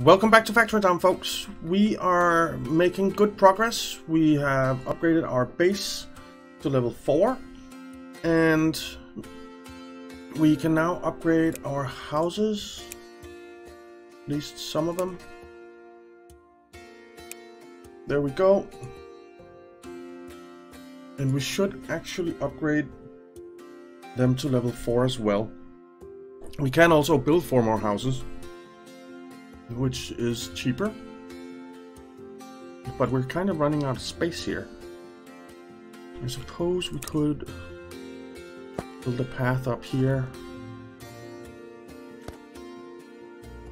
Welcome back to Factory Town, folks. We are making good progress. We have upgraded our base to level 4, and we can now upgrade our houses, at least some of them. There we go. And we should actually upgrade them to level 4 as well. We can also build 4 more houses, which is cheaper, but we're kind of running out of space here. I suppose we could build a path up here,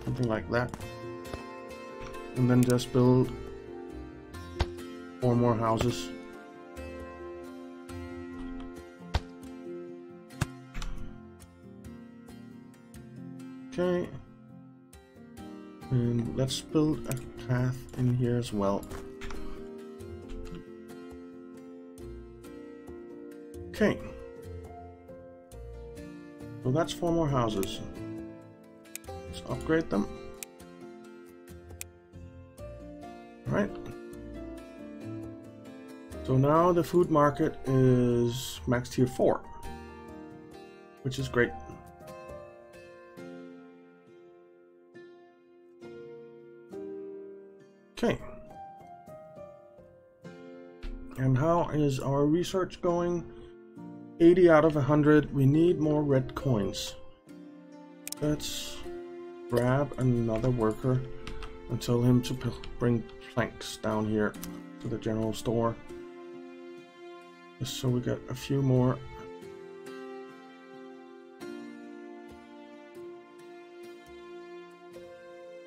something like that, and then just build 4 more houses. Okay. And let's build a path in here as well. Okay. So that's 4 more houses. Let's upgrade them. Alright. So now the food market is max tier 4, which is great. Okay, and how is our research going? 80 out of 100, we need more red coins. Let's grab another worker and tell him to bring planks down here to the general store. Just so we get a few more.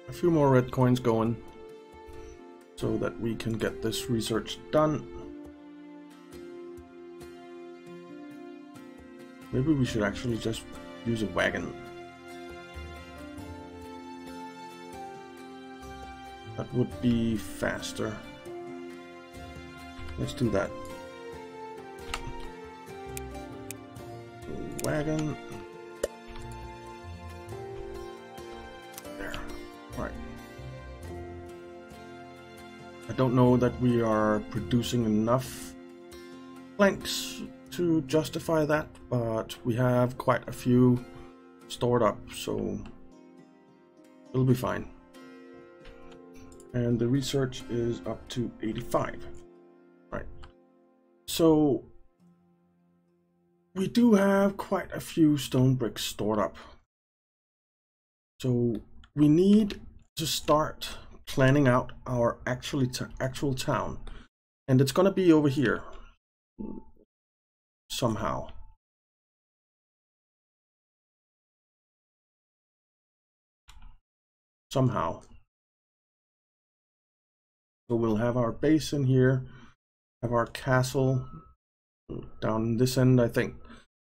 A few more red coins going, so that we can get this research done. Maybe we should actually just use a wagon. That would be faster. Let's do that. Wagon. There. All right. I don't know that we are producing enough planks to justify that, but we have quite a few stored up, so it'll be fine. And the research is up to 85. Right. So we do have quite a few stone bricks stored up. So we need to start planning out our actual town, and it's gonna be over here somehow. So we'll have our base in here, have our castle down in this end, I think,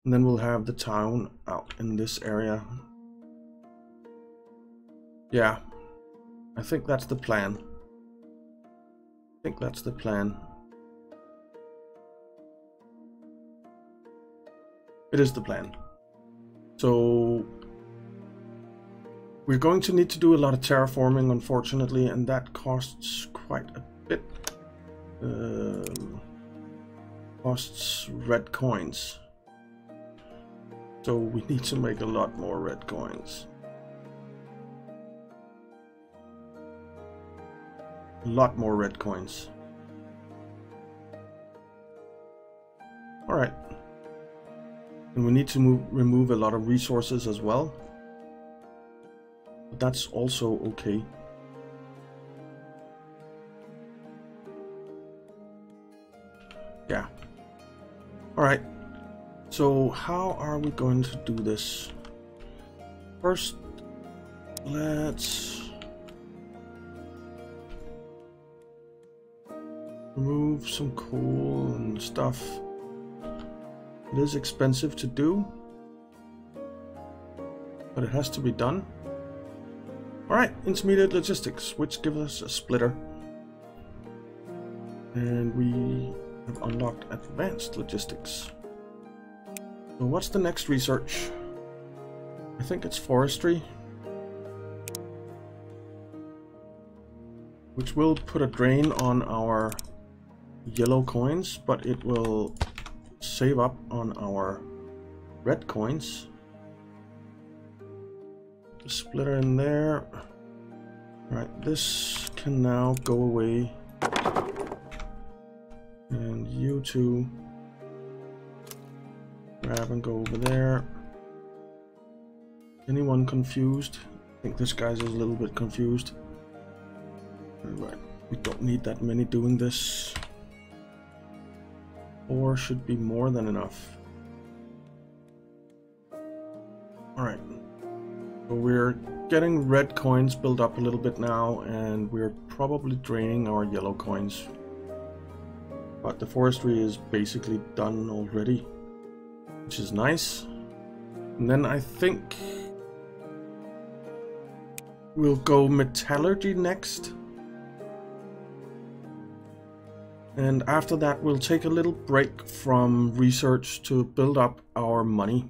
and then we'll have the town out in this area. Yeah. I think that's the plan. It is the plan. So we're going to need to do a lot of terraforming, unfortunately, and that costs quite a bit. Costs red coins. So we need to make a lot more red coins. A lot more red coins. All right, and we need to remove a lot of resources as well, but that's also okay. Yeah. All right, so how are we going to do this? First, let's remove some coal and stuff. It is expensive to do, but it has to be done. Alright, intermediate logistics, which gives us a splitter. And we have unlocked advanced logistics. So what's the next research? I think it's forestry. which will put a drain on our yellow coins, but it will save up on our red coins. The splitter in there. Right, this can now go away. And you two grab and go over there. Anyone confused? I think this guy's a little bit confused. Right, we don't need that many doing this. Four should be more than enough. Alright. So we're getting red coins built up a little bit now, and we're probably draining our yellow coins. But the forestry is basically done already, which is nice. And then I think we'll go metallurgy next. And after that, we'll take a little break from research to build up our money.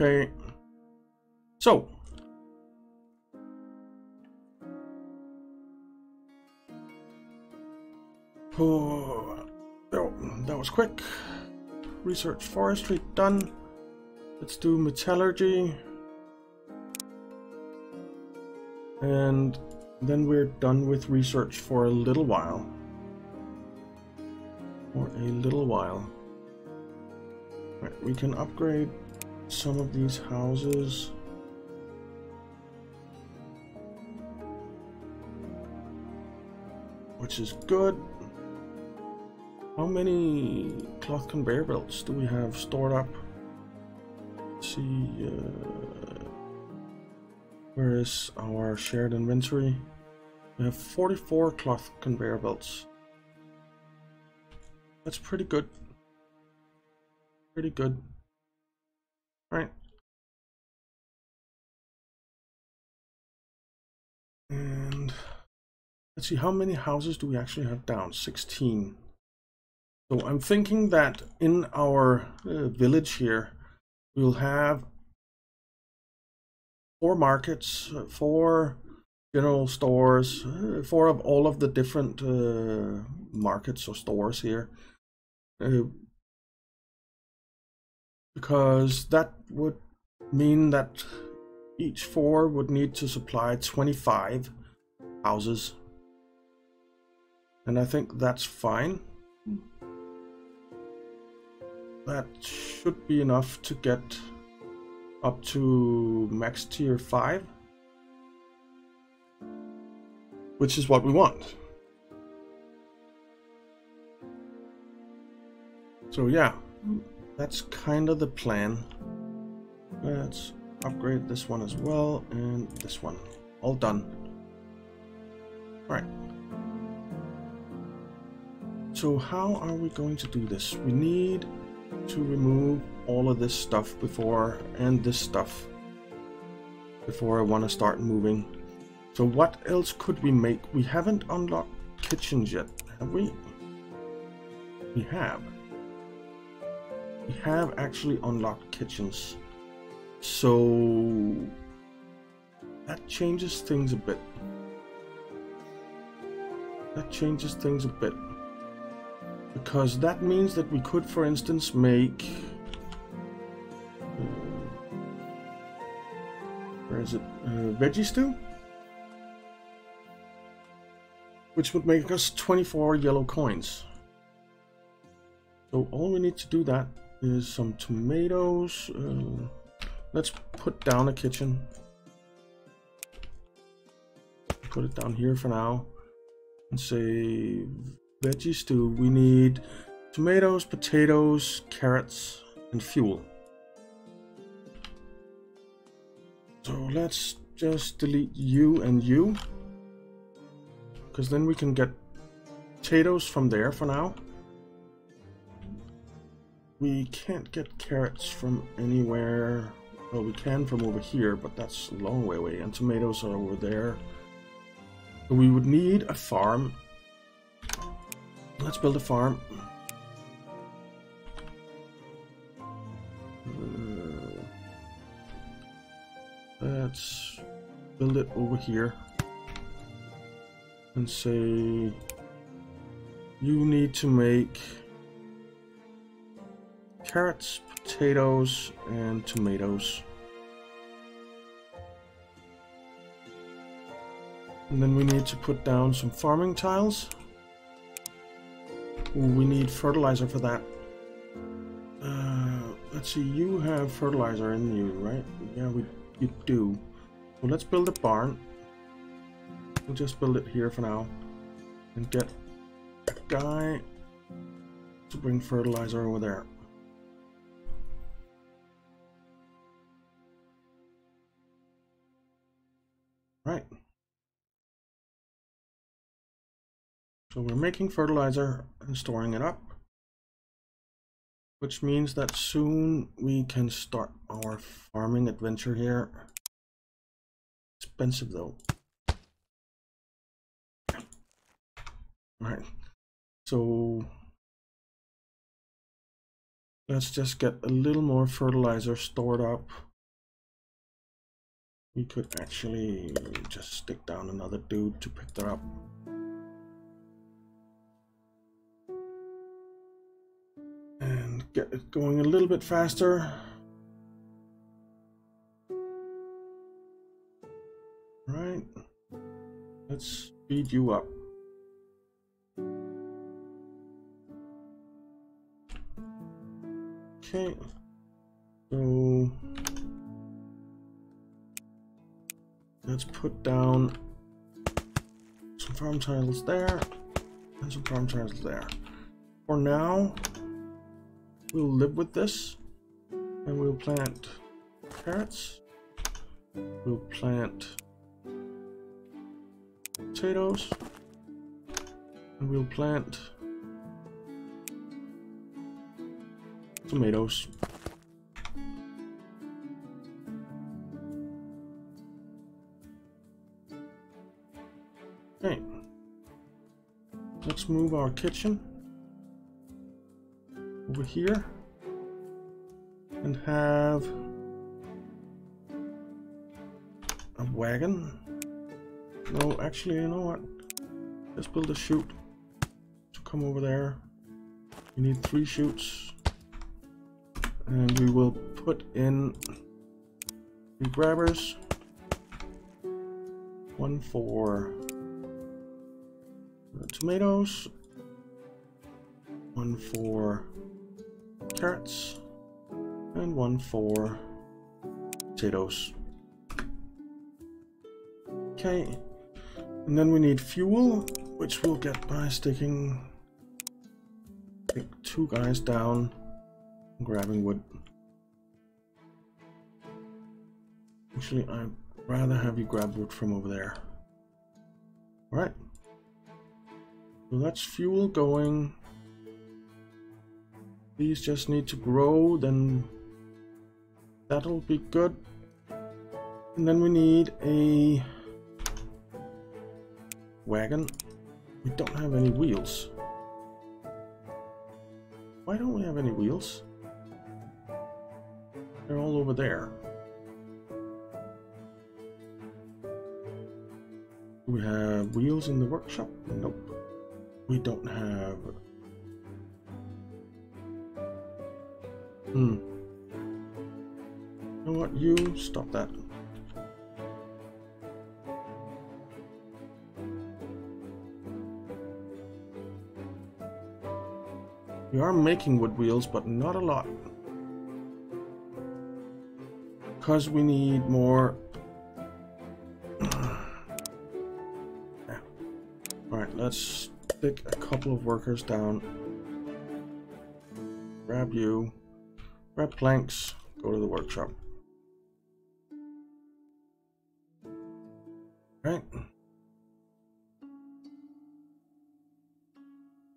Okay, so oh, that was quick. Research forestry done. Let's do metallurgy, and then we're done with research for a little while. Right, we can upgrade some of these houses. Which is good. How many cloth conveyor belts do we have stored up? Let's see, where is our shared inventory? We have 44 cloth conveyor belts. That's pretty good. Pretty good. Right. And let's see, how many houses do we actually have down? 16. So I'm thinking that in our village here, we'll have 4 markets, 4 general stores, 4 of all of the different markets or stores here. Because that would mean that each 4 would need to supply 25 houses. And I think that's fine. That should be enough to get up to max tier 5, which is what we want. So yeah, that's kind of the plan. Let's upgrade this one as well, and this one. All done. All right. So how are we going to do this? We need to remove all of this stuff before, and this stuff before I want to start moving. So what else could we make? We haven't unlocked kitchens yet, have we? We have. We have actually unlocked kitchens. So that changes things a bit. That changes things a bit. Because that means that we could, for instance, make... where is it? Veggie stew? Which would make us 24 yellow coins. So all we need to do that is some tomatoes. Let's put down a kitchen. Put it down here for now. And say veggie stew. We need tomatoes, potatoes, carrots, and fuel. So let's just delete you and you, because then we can get potatoes from there for now. We can't get carrots from anywhere. Well, we can from over here, but that's a long way away, and tomatoes are over there. So we would need a farm. Let's build a farm. Let's build it over here and say you need to make carrots, potatoes, and tomatoes. And then we need to put down some farming tiles. Ooh, we need fertilizer for that. Let's see, you have fertilizer in you, right? Yeah, you do. Well, let's build a barn. We'll just build it here for now. And get a guy to bring fertilizer over there. Right. So we're making fertilizer and storing it up, which means that soon we can start our farming adventure here. Expensive though. Right. So let's just get a little more fertilizer stored up. We could actually just stick down another dude to pick that up. And get it going a little bit faster. Right. Let's speed you up. Okay. So let's put down some farm tiles there and some farm tiles there. For now, we'll live with this, and we'll plant carrots, we'll plant potatoes, and we'll plant tomatoes. Okay, let's move our kitchen over here and have a wagon. No, actually, you know what? Let's build a chute to come over there. We need 3 chutes, and we will put in 3 grabbers, 1 for the tomatoes, 1 for carrots, and 1 for potatoes. Okay, and then we need fuel, which we'll get by sticking like 2 guys down and grabbing wood. Actually, I'd rather have you grab wood from over there. All right, so that's fuel going. These just need to grow, then that'll be good. And then we need a wagon. We don't have any wheels. Why don't we have any wheels? They're all over there. Do we have wheels in the workshop? Nope. We don't have... You know what? You stop that. We are making wood wheels, but not a lot, because we need more. Yeah. All right, let's stick a couple of workers down. Grab you. Grab planks, go to the workshop. Right.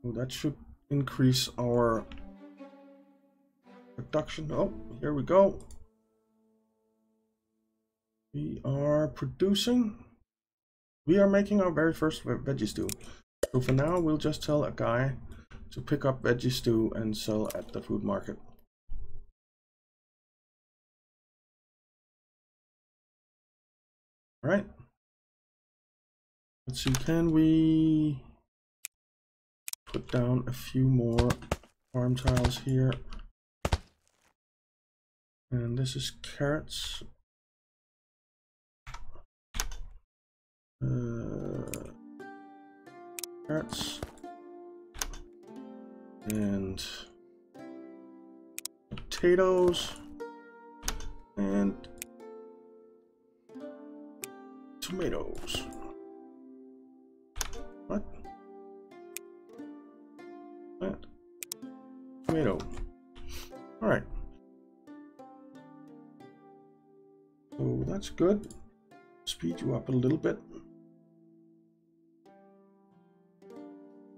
Well, that should increase our production. Oh, here we go. We are producing. We are making our very first veggie stew. So for now, we'll just tell a guy to pick up veggie stew and sell at the food market. All right. Let's see, can we put down a few more farm tiles here? And this is carrots. Carrots. And potatoes. And tomatoes. What? Plant. Tomato. All right. So that's good. Speed you up a little bit.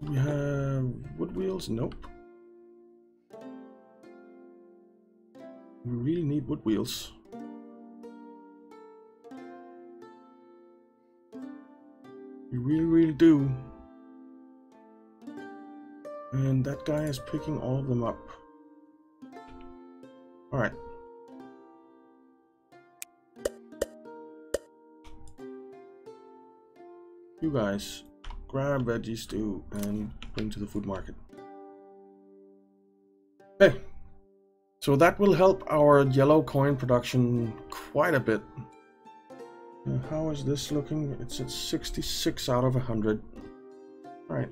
We have wood wheels. Nope. We really need wood wheels. We really, really do. And that guy is picking all of them up. All right. You guys, grab veggies too and bring to the food market. Okay. So that will help our yellow coin production quite a bit. How is this looking? It's at 66 out of 100. All right.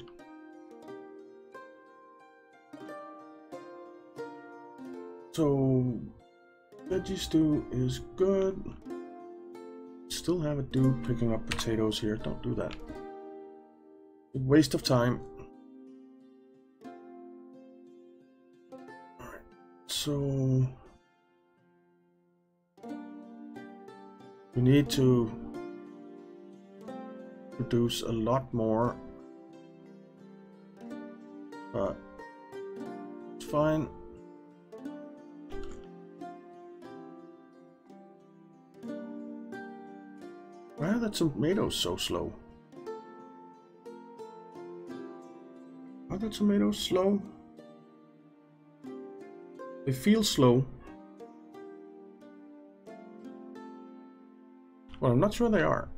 So veggie stew is good. Still have a dude picking up potatoes here. Don't do that. A waste of time. So we need to produce a lot more, but it's fine. Why are the tomatoes so slow? Are the tomatoes slow? They feel slow. Well, I'm not sure they are.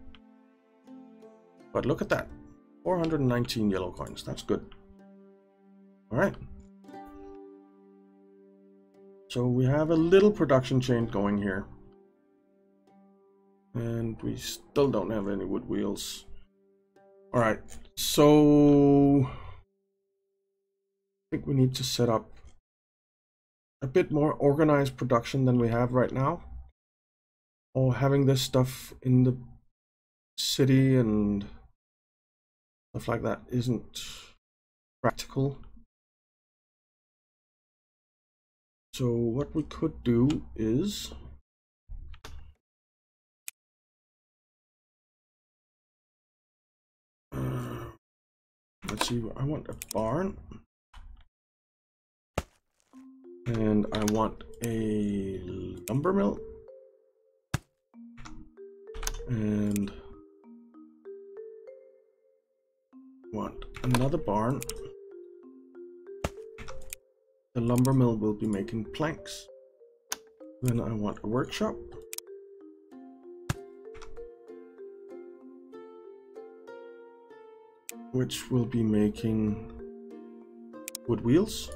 But look at that. 419 yellow coins. That's good. Alright. So we have a little production chain going here. And we still don't have any wood wheels. Alright. So I think we need to set up a bit more organized production than we have right now, or having this stuff in the city and stuff like that isn't practical. So what we could do is let's see, I want a barn. And I want a lumber mill. And want another barn. The lumber mill will be making planks. Then I want a workshop. Which will be making wood wheels.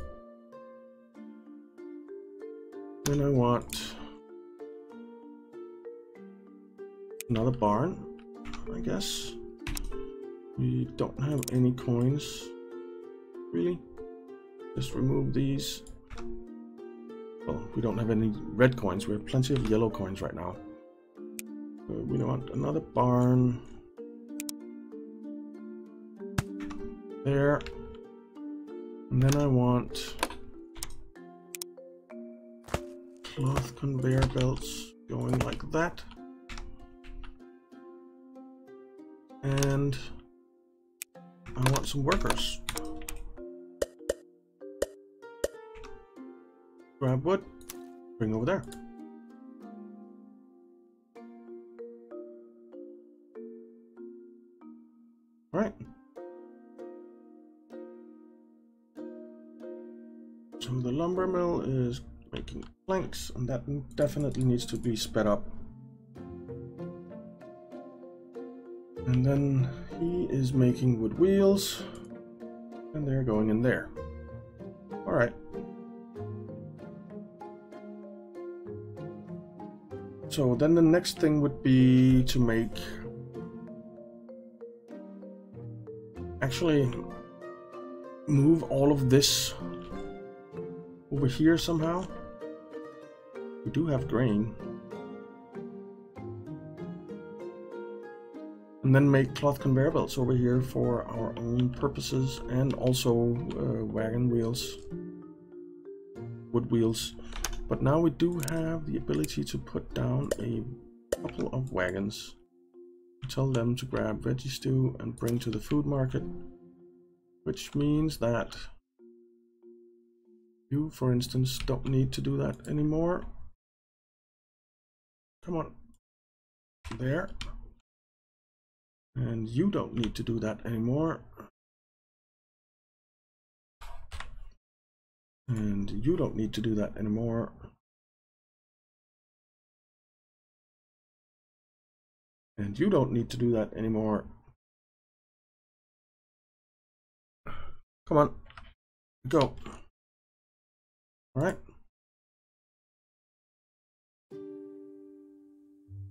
Then I want another barn, I guess. We don't have any coins, really. Just remove these. Well, we don't have any red coins. We have plenty of yellow coins right now. So we want another barn. There. And then I want cloth conveyor belts going like that, and I want some workers. Grab wood, bring over there. All right. So the lumber mill is making planks, and that definitely needs to be sped up. And then he is making wood wheels, and they're going in there. All right. So then the next thing would be to make... Actually, move all of this over here somehow. We do have grain. And then make cloth conveyor belts over here for our own purposes, and also wagon wheels, wood wheels. But now we do have the ability to put down a couple of wagons. Tell them to grab veggie stew and bring to the food market, which means that you, for instance, don't need to do that anymore. Come on. There. And you don't need to do that anymore. And you don't need to do that anymore. And you don't need to do that anymore. Come on, go. All right.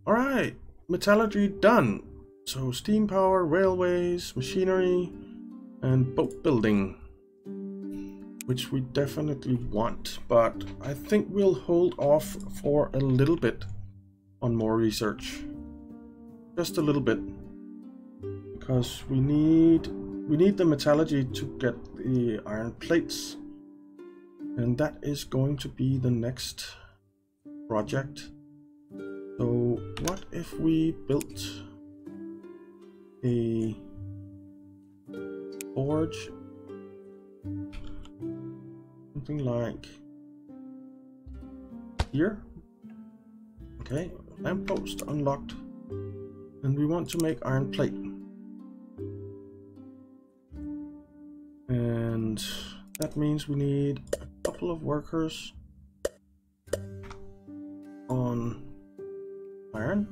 All right, metallurgy done. So steam power, railways, machinery, and boat building, which we definitely want. But I think we'll hold off for a little bit on more research. Just a little bit, because we need the metallurgy to get the iron plates, and that is going to be the next project. So what if we built a forge, something like here? Okay, lamppost unlocked. And we want to make iron plate. And that means we need a couple of workers on iron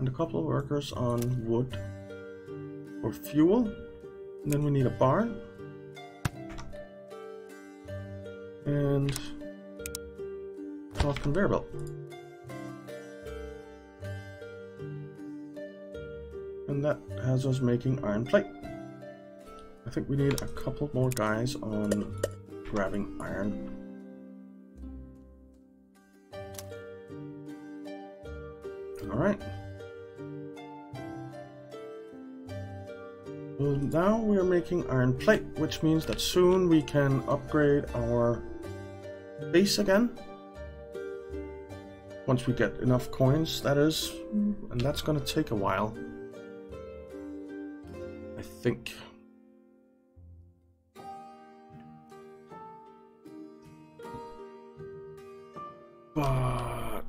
and a couple of workers on wood for fuel. And then we need a barn. And cloth conveyor belt. And that has us making iron plate. I think we need a couple more guys on grabbing iron. All right. Well, now we are making iron plate, which means that soon we can upgrade our base again. Once we get enough coins, that is, and that's going to take a while. Think. But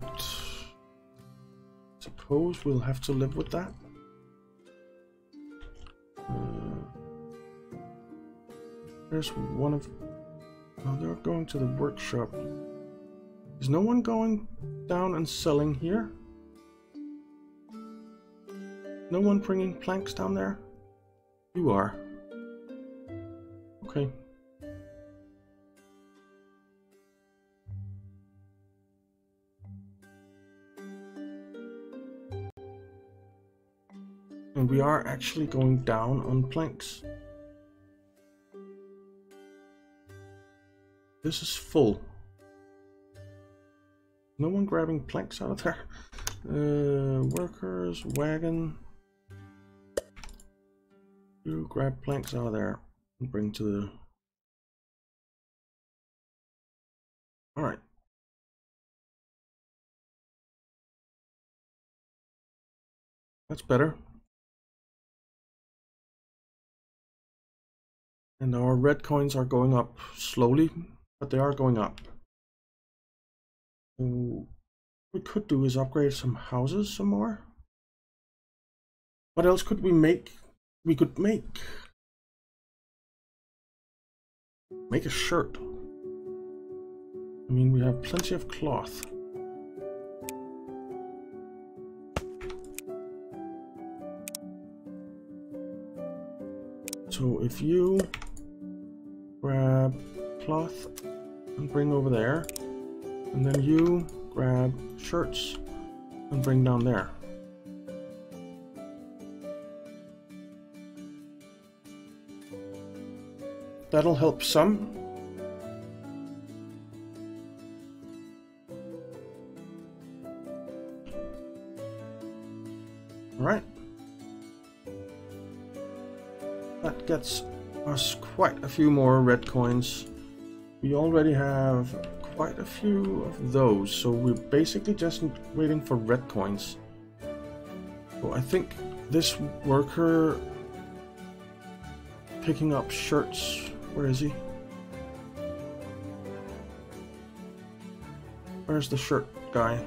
suppose we'll have to live with that. There's one of. Oh, they're going to the workshop. Is no one going down and selling here? No one bringing planks down there? You are. Okay. And we are actually going down on planks. This is full. No one grabbing planks out of there. Workers, wagon. You grab planks out of there and bring to the... All right. That's better. And our red coins are going up slowly, but they are going up. So what we could do is upgrade some houses some more. What else could we make? We could make a shirt. I mean, we have plenty of cloth. So if you grab cloth and bring over there, and then you grab shirts and bring down there. That'll help some. Alright. That gets us quite a few more red coins. We already have quite a few of those, so we're basically just waiting for red coins. So I think this worker picking up shirts, where is he? Where's the shirt guy?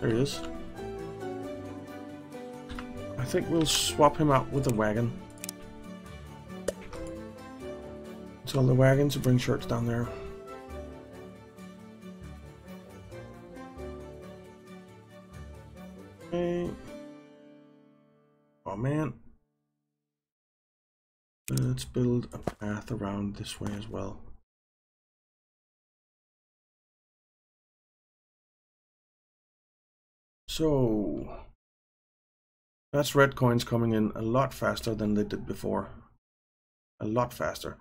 There he is. I think we'll swap him out with the wagon. Tell the wagon to bring shirts down there. Okay. Oh man. Let's build a path around this way as well. So that's red coins coming in a lot faster than they did before. A lot faster.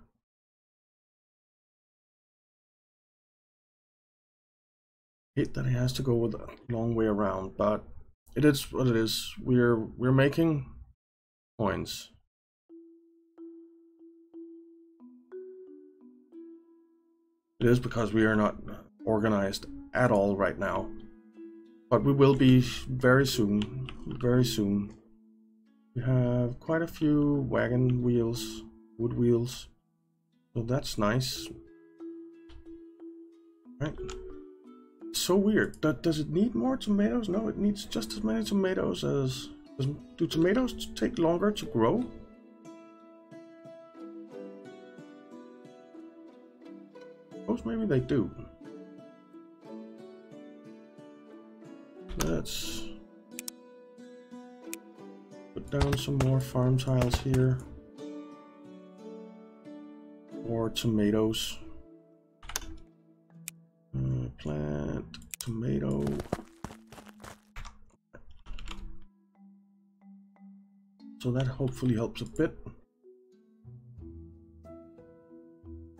Hate that he has to go with a long way around, but it is what it is. We're making coins. It is because we are not organized at all right now. But we will be very soon, very soon. We have quite a few wagon wheels, wood wheels, so that's nice. Right. It's so weird. Does it need more tomatoes? No, it needs just as many tomatoes as... Do tomatoes take longer to grow? I suppose maybe they do. Let's put down some more farm tiles here. Or tomatoes. Plant tomato. So that hopefully helps a bit.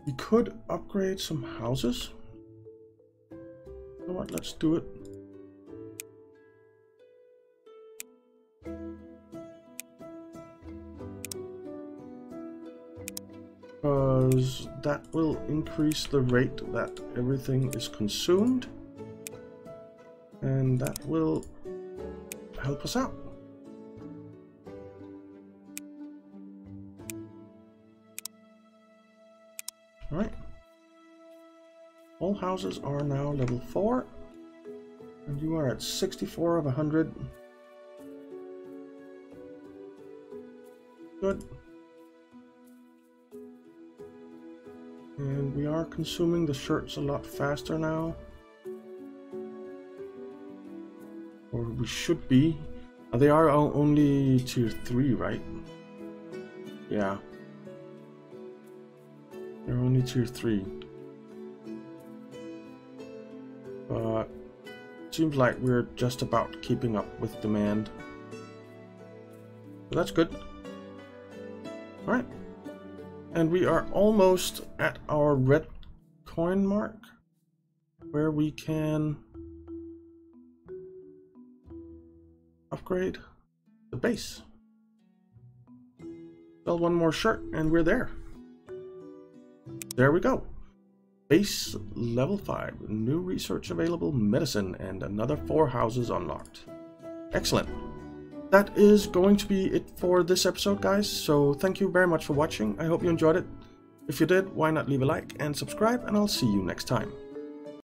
We could upgrade some houses. You know what? Let's do it. Because that will increase the rate that everything is consumed, and that will help us out. All right. All houses are now level 4, and you are at 64 of 100. Good. And we are consuming the shirts a lot faster now. Or we should be. They are only tier 3, right? Yeah. They're only tier 3. But seems like we're just about keeping up with demand. So that's good. Alright. And we are almost at our red coin mark, where we can upgrade the base. Sell one more shirt and we're there. There we go. Base level 5, new research available, medicine, and another 4 houses unlocked. Excellent. That is going to be it for this episode, guys, so thank you very much for watching. I hope you enjoyed it. If you did, why not leave a like and subscribe, and I'll see you next time.